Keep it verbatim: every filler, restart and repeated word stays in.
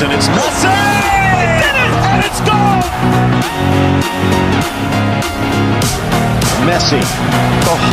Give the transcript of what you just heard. Messi, and it's Messi! He did it, and it's gone! Messi. Oh.